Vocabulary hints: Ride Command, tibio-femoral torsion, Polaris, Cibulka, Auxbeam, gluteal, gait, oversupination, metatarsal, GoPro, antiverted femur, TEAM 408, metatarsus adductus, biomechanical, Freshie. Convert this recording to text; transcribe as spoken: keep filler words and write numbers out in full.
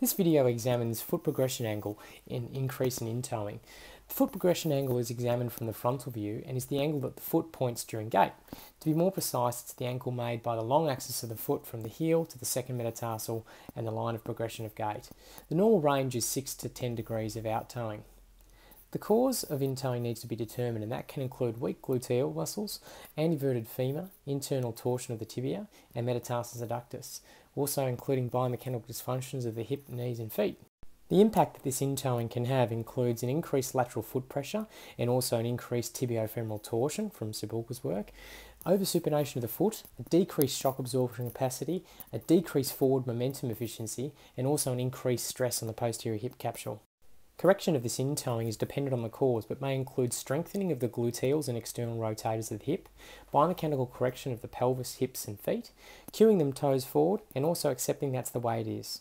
This video examines foot progression angle and increase in intoeing. The foot progression angle is examined from the frontal view and is the angle that the foot points during gait. To be more precise, it's the angle made by the long axis of the foot from the heel to the second metatarsal and the line of progression of gait. The normal range is six to ten degrees of out-toeing. The cause of intoeing needs to be determined, and that can include weak gluteal muscles, antiverted femur, internal torsion of the tibia, and metatarsus adductus, also including biomechanical dysfunctions of the hip, knees, and feet. The impact that this intoeing can have includes an increased lateral foot pressure and also an increased tibio-femoral torsion from Cibulka's work, oversupination of the foot, a decreased shock absorption capacity, a decreased forward momentum efficiency, and also an increased stress on the posterior hip capsule. Correction of this intoeing is dependent on the cause, but may include strengthening of the gluteals and external rotators of the hip, biomechanical correction of the pelvis, hips and feet, cueing them toes forward, and also accepting that's the way it is.